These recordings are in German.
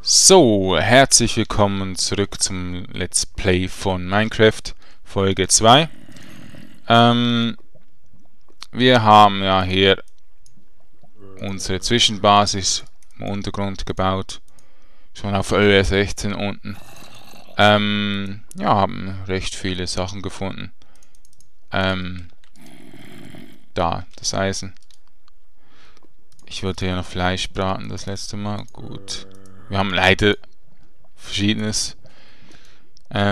So, herzlich willkommen zurück zum Let's Play von Minecraft, Folge 2. Wir haben ja hier unsere Zwischenbasis im Untergrund gebaut, schon auf Höhe 16 unten. Ja, haben recht viele Sachen gefunden. Da, das Eisen. Ich wollte ja noch Fleisch braten das letzte Mal, gut. Wir haben leider Verschiedenes.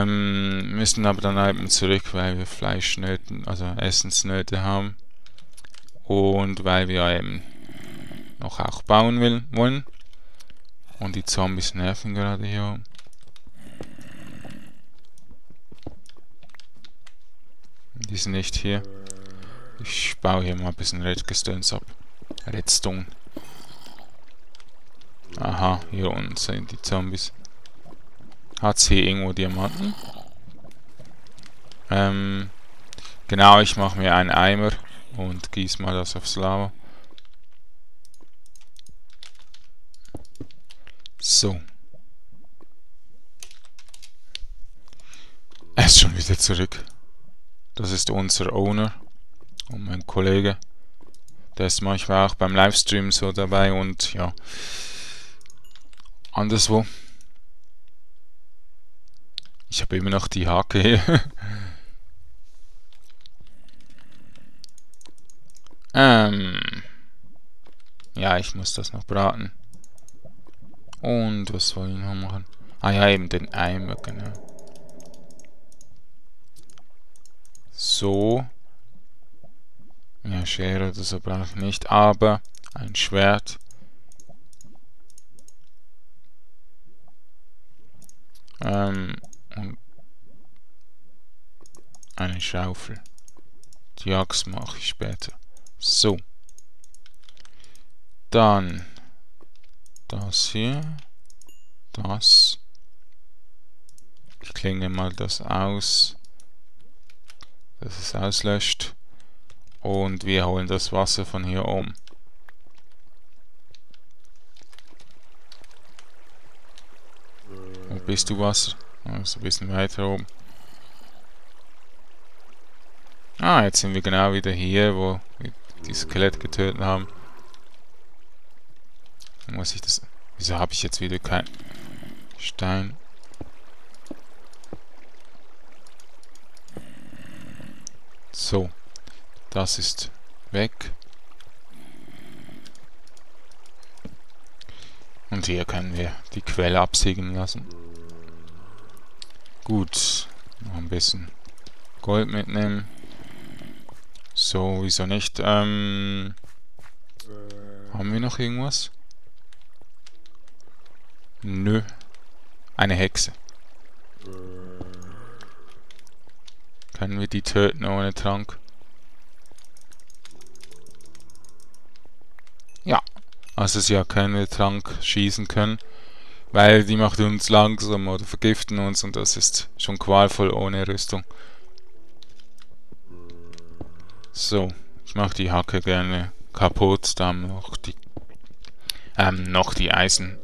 Müssen aber dann eben zurück, weil wir Fleischnöten, also Essensnöte haben. Und weil wir eben noch auch bauen wollen. Und die Zombies nerven gerade hier. Die sind nicht hier. Ich baue hier mal ein bisschen Redstones ab. Redstone. Aha, hier unten sind die Zombies. Hat's hier irgendwo Diamanten? Genau, ich mache mir einen Eimer und gieße mal das aufs Lava. So. Er ist schon wieder zurück. Das ist unser Owner und mein Kollege. Der ist manchmal auch beim Livestream so dabei und ja. Anderswo. Ich habe immer noch die Hacke hier. Ja, ich muss das noch braten. Und was soll ich noch machen? Ah ja, eben den Eimer, genau. So. Ja, Schere oder so brauche ich nicht, aber ein Schwert. Und eine Schaufel. Die Axt mache ich später. So. Dann das hier. Das. Ich klinge mal das aus, dass es auslöscht. Und wir holen das Wasser von hier oben. Wo bist du, Wasser? Also ein bisschen weiter oben. Ah, jetzt sind wir genau wieder hier, wo wir die Skelett getötet haben. Muss ich das... Wieso habe ich jetzt wieder keinen Stein? So. Das ist weg. Und hier können wir die Quelle absiegen lassen. Gut. Noch ein bisschen Gold mitnehmen. So, wieso nicht? Haben wir noch irgendwas? Nö. Eine Hexe. Können wir die töten ohne Trank? Ja, also sie hat keinen Trank schießen können, weil die macht uns langsam oder vergiften uns und das ist schon qualvoll ohne Rüstung. So, ich mache die Hacke gerne kaputt, da haben wir noch die Eisen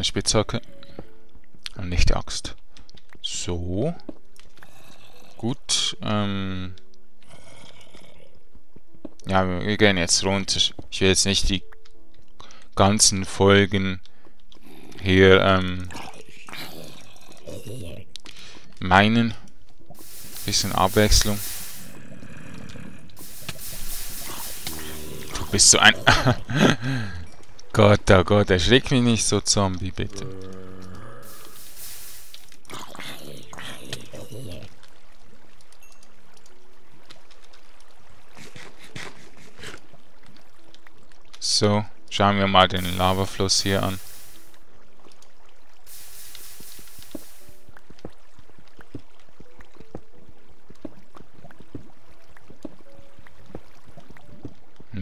Spitzhacke und nicht die Axt. So, gut, ja, wir gehen jetzt runter. Ich will jetzt nicht die ganzen Folgen hier meinen. Bisschen Abwechslung. Du bist so ein... Gott, oh Gott, erschrick mich nicht so, Zombie, bitte. So, schauen wir mal den Lavafluss hier an.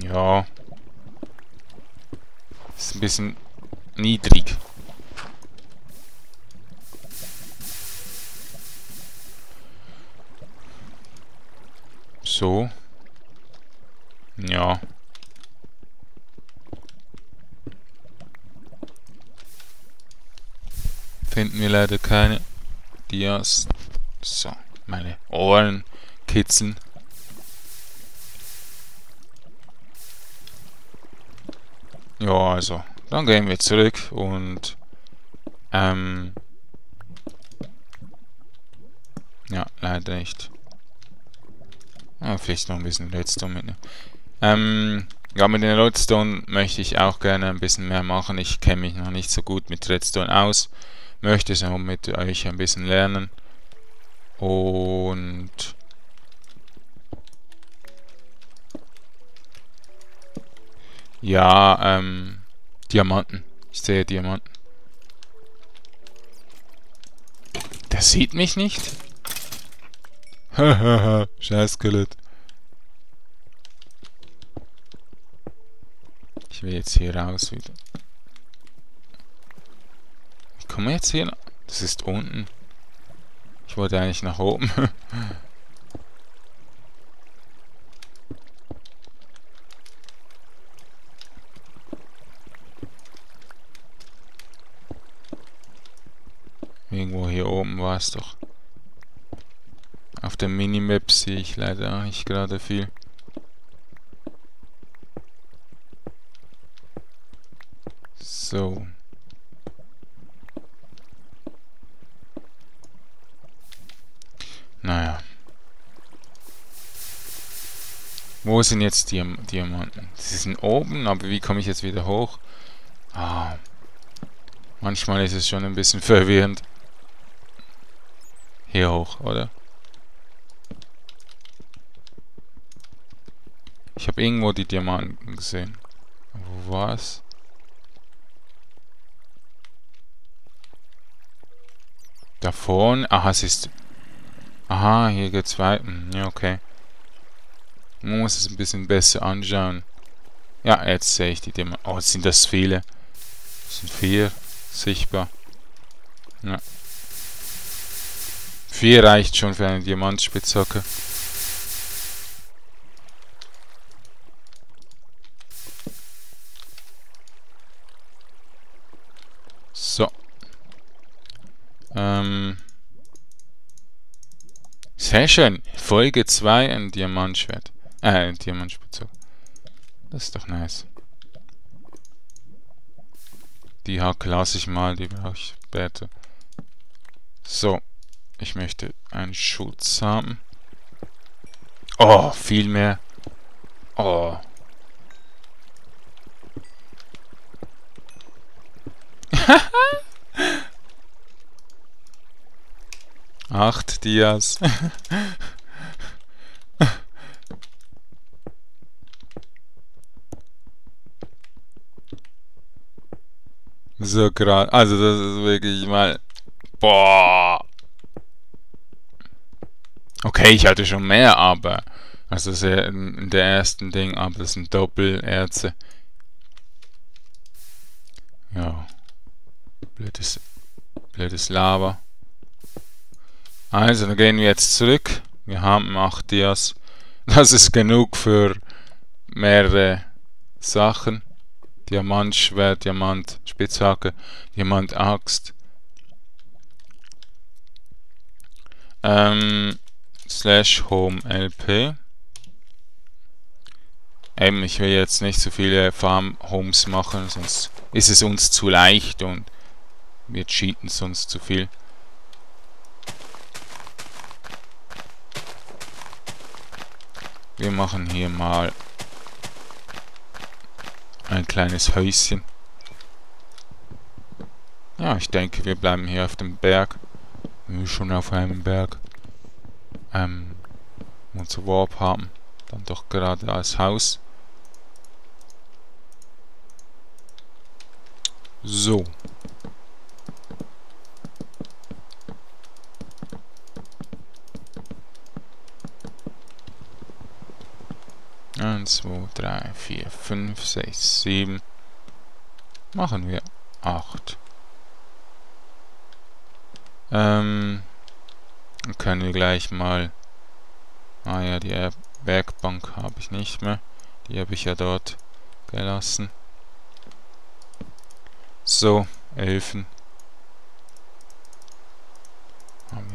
Ja. Ist ein bisschen niedrig. So. Ja. finden wir leider keine Dias. So, meine Ohren kitzeln. Ja, also, dann gehen wir zurück und ja, leider nicht. Ah, vielleicht noch ein bisschen Redstone mitnehmen. Ja, mit den Redstone möchte ich auch gerne ein bisschen mehr machen. Ich kenne mich noch nicht so gut mit Redstone aus. Möchte es auch mit euch ein bisschen lernen. Und ja, Diamanten. Ich sehe Diamanten. Das sieht mich nicht. Hahaha, scheiß Skelett. Ich will jetzt hier raus wieder. Ich komme jetzt hier. Das ist unten. Ich wollte eigentlich nach oben. Irgendwo hier oben war es doch. Auf der Minimap sehe ich leider auch nicht gerade viel. So. Naja. Wo sind jetzt die Diamanten? Sie sind oben, aber wie komme ich jetzt wieder hoch? Ah. Manchmal ist es schon ein bisschen verwirrend. Hier hoch, oder? Ich habe irgendwo die Diamanten gesehen. Wo war's? Da vorne? Aha, es ist... Aha, hier geht's weiter. Ja, okay. Man muss es ein bisschen besser anschauen. Ja, jetzt sehe ich die Diamanten. Oh, sind das viele? Das sind 4 sichtbar. Ja. 4 reicht schon für eine Diamantspitzhacke. So. Sehr schön. Folge 2, ein Diamantschwert. Ein Diamantspitzhacke. Das ist doch nice. Die Hacke lasse ich mal, die brauche ich später. So. Ich möchte einen Schutz haben. Oh, viel mehr. Oh. Haha. 8 Dias. So krass. Also das ist wirklich mal... Boah. Okay, ich hatte schon mehr, aber... Also sehr in der ersten Ding, aber das sind Doppelerze. Ja. Blödes Lava. Also, dann gehen wir jetzt zurück. Wir haben 8 Dias. Das ist genug für mehrere Sachen. Diamantschwert, Diamantspitzhacke, Diamantaxt. /home-lp. Ich will jetzt nicht so viele Farm-Homes machen, sonst ist es uns zu leicht und wir cheaten sonst zu viel. Wir machen hier mal ein kleines Häuschen. Ja, ich denke, wir bleiben hier auf dem Berg. Wenn wir schon auf einem Berg unser Warp haben, dann doch gerade als Haus. So. Zwei, 3, 4, 5, 6, 7. Machen wir 8. Dann können wir gleich mal... Ah ja, die Werkbank habe ich nicht mehr. Die habe ich ja dort gelassen. So, Elfen.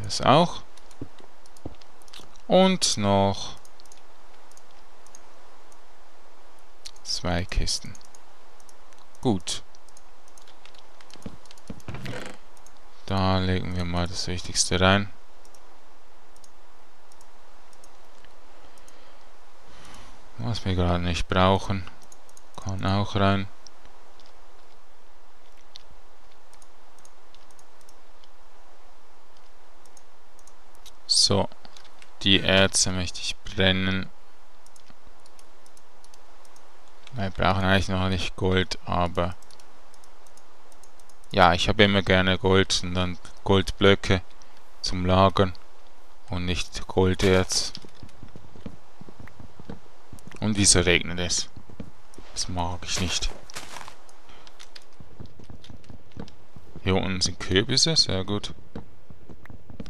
das auch. Und noch 2 Kisten. Gut. Da legen wir mal das Wichtigste rein. Was wir gerade nicht brauchen, kann auch rein. So, die Erze möchte ich brennen. Wir brauchen eigentlich noch nicht Gold, aber ja, ich habe immer gerne Gold und dann Goldblöcke zum Lagern und nicht Golderz. Und wieso regnet es? Das mag ich nicht. Hier unten sind Kürbisse, sehr gut.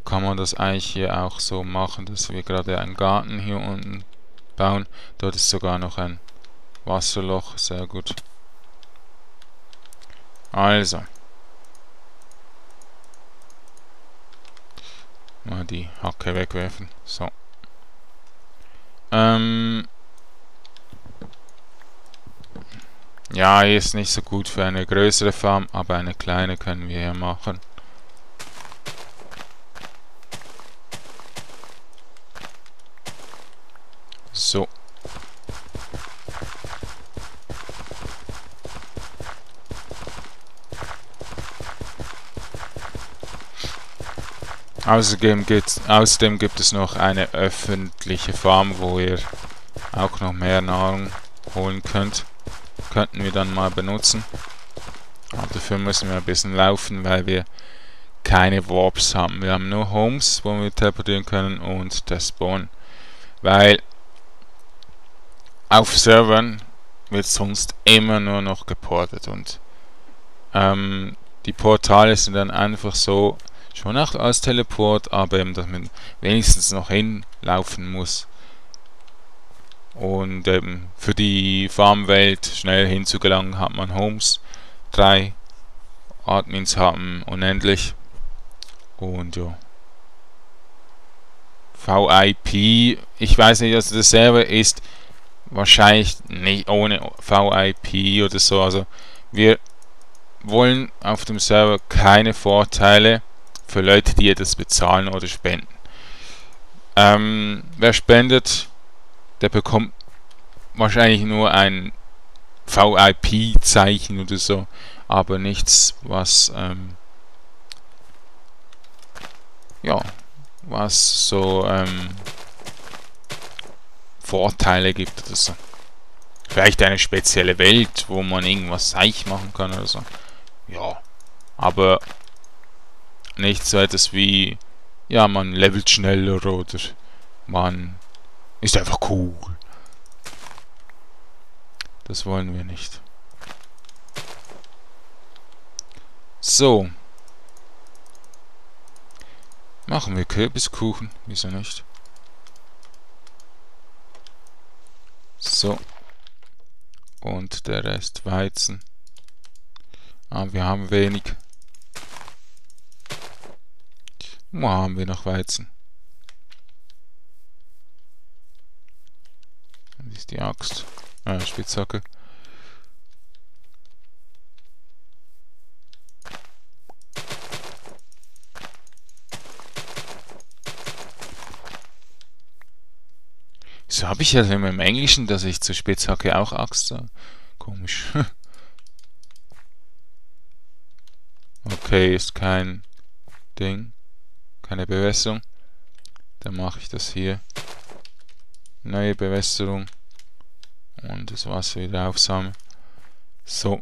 Kann man das eigentlich hier auch so machen, dass wir gerade einen Garten hier unten bauen. Dort ist sogar noch ein Wasserloch, sehr gut. Also. Mal die Hacke wegwerfen, so. Ja, hier ist nicht so gut für eine größere Farm, aber eine kleine können wir hier machen. So. Außerdem gibt es noch eine öffentliche Farm, wo ihr auch noch mehr Nahrung holen könnt. Könnten wir dann mal benutzen. Aber dafür müssen wir ein bisschen laufen, weil wir keine Warps haben. Wir haben nur Homes, wo wir teleportieren können und das Spawn. Weil auf Servern wird sonst immer nur noch geportet und die Portale sind dann einfach so schon auch als Teleport, aber eben, dass man wenigstens noch hinlaufen muss und eben für die Farmwelt schnell hinzugelangen hat man Homes, 3 Admins haben unendlich und ja. VIP, ich weiß nicht, also der Server ist wahrscheinlich nicht ohne VIP oder so, also wir wollen auf dem Server keine Vorteile für Leute, die etwas bezahlen oder spenden. Wer spendet, der bekommt wahrscheinlich nur ein VIP-Zeichen oder so, aber nichts, was ja, was so Vorteile gibt oder so. Vielleicht eine spezielle Welt, wo man irgendwas reich machen kann oder so. Ja, aber nicht so etwas wie, ja, man levelt schneller oder man ist einfach cool. Das wollen wir nicht. So. Machen wir Kürbiskuchen, wieso nicht? So. Und der Rest Weizen. Aber wir haben wenig. Wo haben wir noch Weizen? Das ist die Axt. Spitzhacke. So habe ich ja also immer im Englischen, dass ich zur Spitzhacke auch Axt sage. Komisch. Okay, ist kein Ding. Keine Bewässerung. Dann mache ich das hier. Neue Bewässerung. Und das Wasser wieder aufsammeln. So.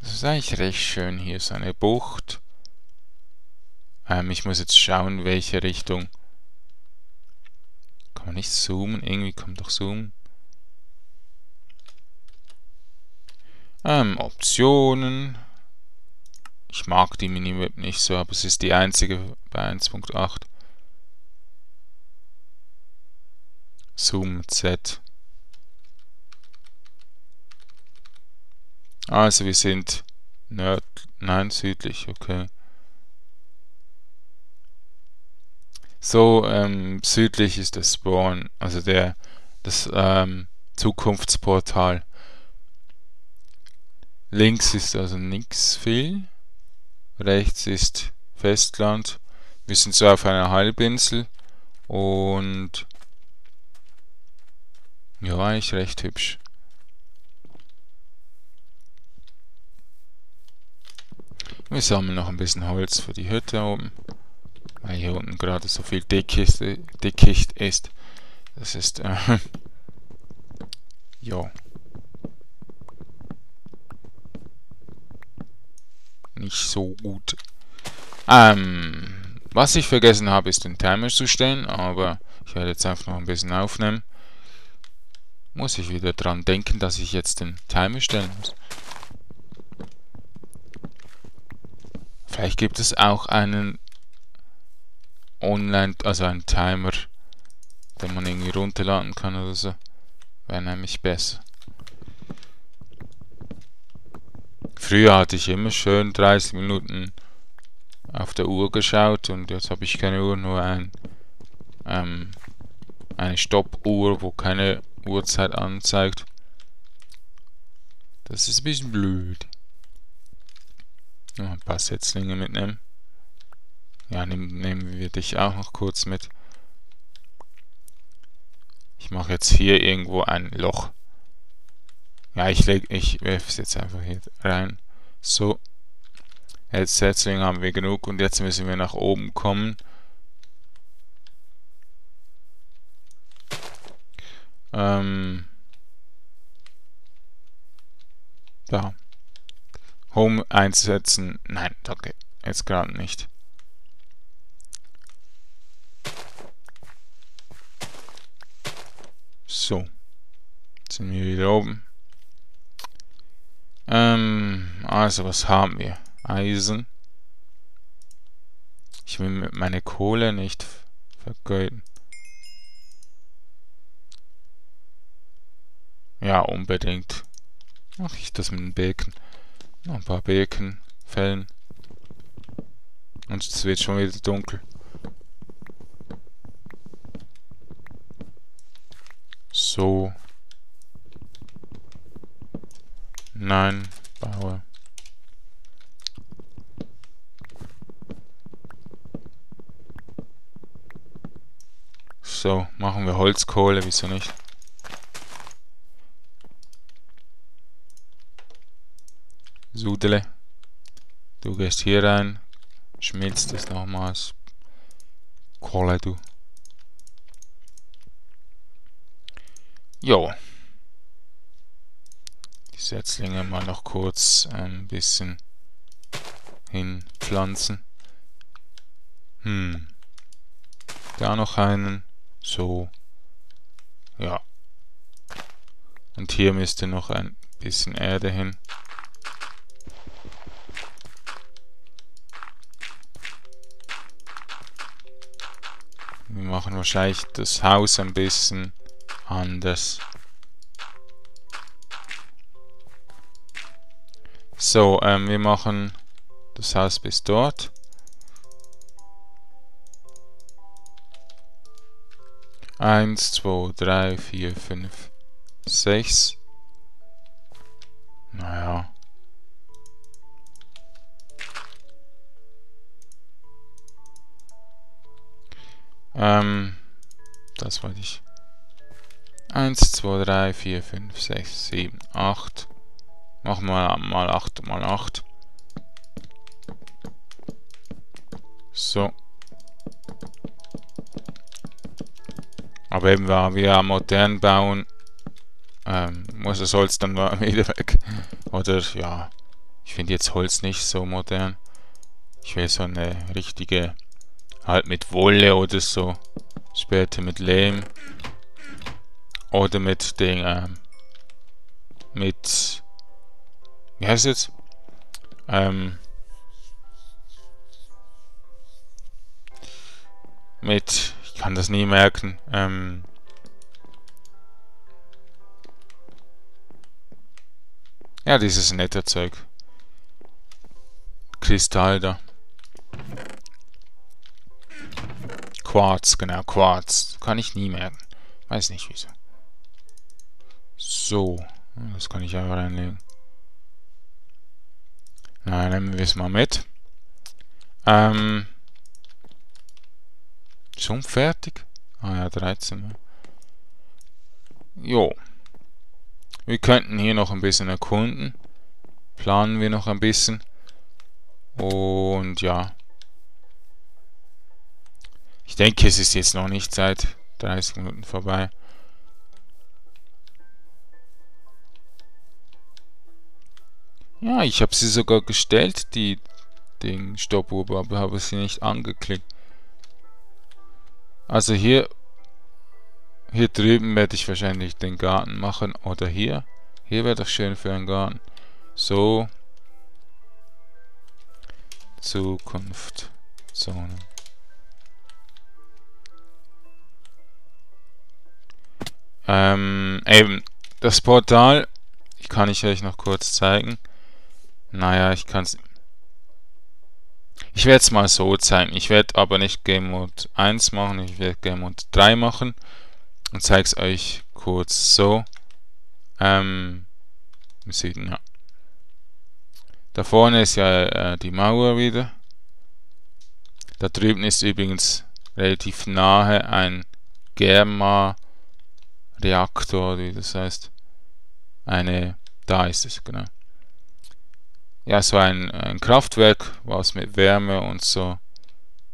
Das ist eigentlich recht schön. Hier ist eine Bucht. Ich muss jetzt schauen, welche Richtung. Kann man nicht zoomen? Irgendwie kommt doch zoomen. Optionen. Ich mag die Minimap nicht so, aber es ist die einzige bei 1.8. Zoom Z. Also wir sind südlich, okay. So südlich ist der Spawn, also das Zukunftsportal. Links ist also nichts viel. Rechts ist Festland. Wir sind so auf einer Halbinsel und ja, eigentlich recht hübsch. Wir sammeln noch ein bisschen Holz für die Hütte oben, weil hier unten gerade so viel Dickicht ist. Das ist ja nicht so gut. Was ich vergessen habe, ist den Timer zu stellen, aber ich werde jetzt einfach noch ein bisschen aufnehmen. Muss ich wieder dran denken, dass ich jetzt den Timer stellen muss. Vielleicht gibt es auch einen Online, also einen Timer, den man irgendwie runterladen kann oder so. Wäre nämlich besser. Früher hatte ich immer schön 30 Minuten auf der Uhr geschaut und jetzt habe ich keine Uhr, nur eine Stoppuhr, wo keine Uhrzeit anzeigt. Das ist ein bisschen blöd. Ja, ein paar Setzlinge mitnehmen. Ja, nehmen wir dich auch noch kurz mit. Ich mache jetzt hier irgendwo ein Loch. Ja, ich werfe es jetzt einfach hier rein. So. Jetzt Setzlinge haben wir genug und jetzt müssen wir nach oben kommen. Da. Home einsetzen. Nein, okay. Jetzt gerade nicht. So. Jetzt sind wir wieder oben. Also was haben wir? Eisen. Ich will meine Kohle nicht vergeuden. Ja, unbedingt. Mache ich das mit den Birken. Noch ein paar Birken fällen. Und es wird schon wieder dunkel. So. Nein, baue. So, machen wir Holzkohle, wieso nicht? Sudele. Du gehst hier rein, schmilzt es nochmals. Kohle, du. Jo. Die Setzlinge mal noch kurz ein bisschen hinpflanzen. Da noch einen. So, ja. Und hier müsste noch ein bisschen Erde hin. Wir machen wahrscheinlich das Haus ein bisschen anders. So, wir machen das Haus bis dort. Eins, zwei, drei, vier, fünf, sechs. Naja. Das wollte ich. 1, 2, 3, 4, 5, 6, 7, 8. Machen wir mal 8 mal 8. So. Aber eben, weil wir modern bauen, muss das Holz dann wieder weg. Oder ja, ich finde jetzt Holz nicht so modern. Ich will so eine richtige, halt mit Wolle oder so. Später mit Lehm. Oder mit den, wie heißt es jetzt? Ich kann das nie merken. Ja, dieses nette Zeug. Kristall da. Quarz, genau, Quarz. Kann ich nie merken. Weiß nicht, wieso. So, das kann ich einfach reinlegen. Na, nehmen wir es mal mit. Schon fertig? Ah ja, 13. Jo. Wir könnten hier noch ein bisschen erkunden. Planen wir noch ein bisschen. Und ja. Ich denke, es ist jetzt noch nicht seit 30 Minuten vorbei. Ja, ich habe sie sogar gestellt, die den Stoppuhr, aber habe sie nicht angeklickt. Also hier drüben werde ich wahrscheinlich den Garten machen. Oder hier. Hier wäre doch schön für einen Garten. So. Zukunft. Zone. Eben. Das Portal. Kann ich euch noch kurz zeigen. Naja, ich kann es... Ich werde es mal so zeigen. Ich werde aber nicht Game Mode 1 machen, ich werde Game Mode 3 machen und zeige es euch kurz so. Im Süden, ja. Da vorne ist ja die Mauer wieder. Da drüben ist übrigens relativ nahe ein Germa-Reaktor, wie das heißt. Eine... Da ist es, genau. Ja, so ein Kraftwerk, was mit Wärme und so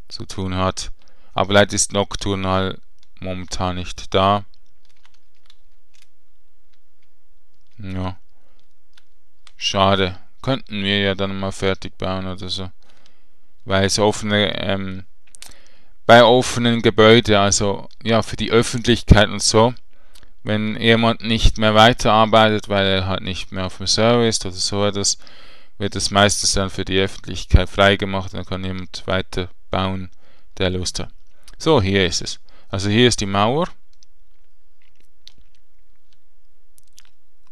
zu tun hat. Aber leider ist Nocturnal momentan nicht da. Ja. Schade. Könnten wir ja dann mal fertig bauen oder so. Weil es offene, bei offenen Gebäuden, also ja, für die Öffentlichkeit und so, wenn jemand nicht mehr weiterarbeitet, weil er halt nicht mehr auf dem Server ist oder so etwas, wird das meistens dann für die Öffentlichkeit freigemacht, dann kann jemand weiter bauen, der Lust hat. So, hier ist es. Also hier ist die Mauer.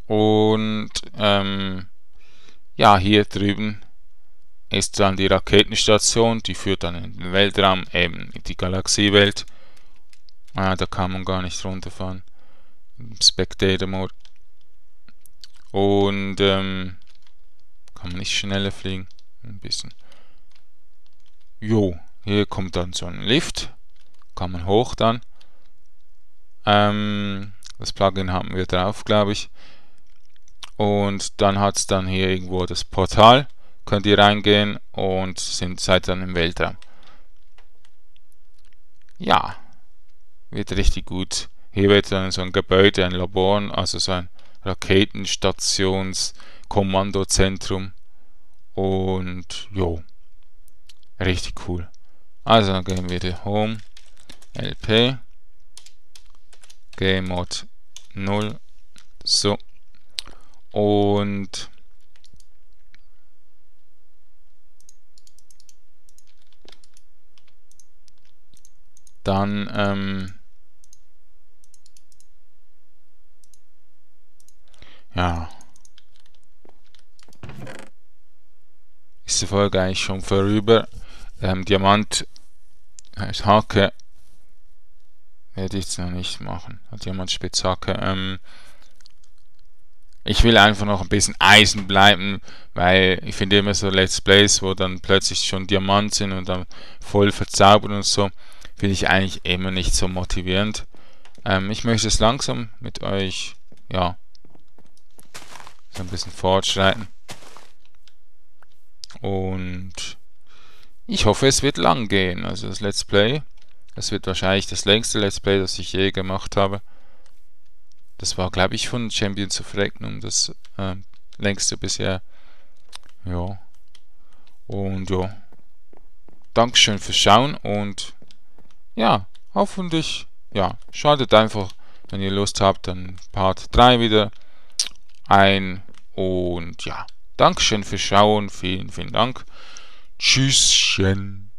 Und ja, hier drüben ist dann die Raketenstation, die führt dann in den Weltraum, eben in die Galaxiewelt. Ah, da kann man gar nicht runterfahren. Spectator Mode. Und kann man nicht schneller fliegen. Ein bisschen. Jo, hier kommt dann so ein Lift. Kann man hoch dann. Das Plugin haben wir drauf, glaube ich. Und dann hat es dann hier irgendwo das Portal. Könnt ihr reingehen und seid dann im Weltraum. Ja. Wird richtig gut. Hier wird dann so ein Gebäude, ein Labor, also so ein Raketenstationskommandozentrum. Und jo, richtig cool. Also dann gehen wir hier Home, LP, Game Mode 0, so. Und dann, ja. Ist die Folge eigentlich schon vorüber? Diamant heißt Hacke. Werde ich jetzt noch nicht machen. Diamantspitzhacke. Ich will einfach noch ein bisschen Eisen bleiben, weil ich finde immer so Let's Plays, wo dann plötzlich schon Diamant sind und dann voll verzaubern und so, finde ich eigentlich immer nicht so motivierend. Ich möchte es langsam mit euch, ja, so ein bisschen fortschreiten. Und ich hoffe, es wird lang gehen. Also das Let's Play, das wird wahrscheinlich das längste Let's Play, das ich je gemacht habe. Das war, glaube ich, von Champions of Recknum das längste bisher. Ja. Und ja. Dankeschön fürs Schauen und ja, hoffentlich, ja, schaltet einfach, wenn ihr Lust habt, dann Part 3 wieder ein. Und ja, Dankeschön fürs Schauen, vielen Dank. Tschüsschen.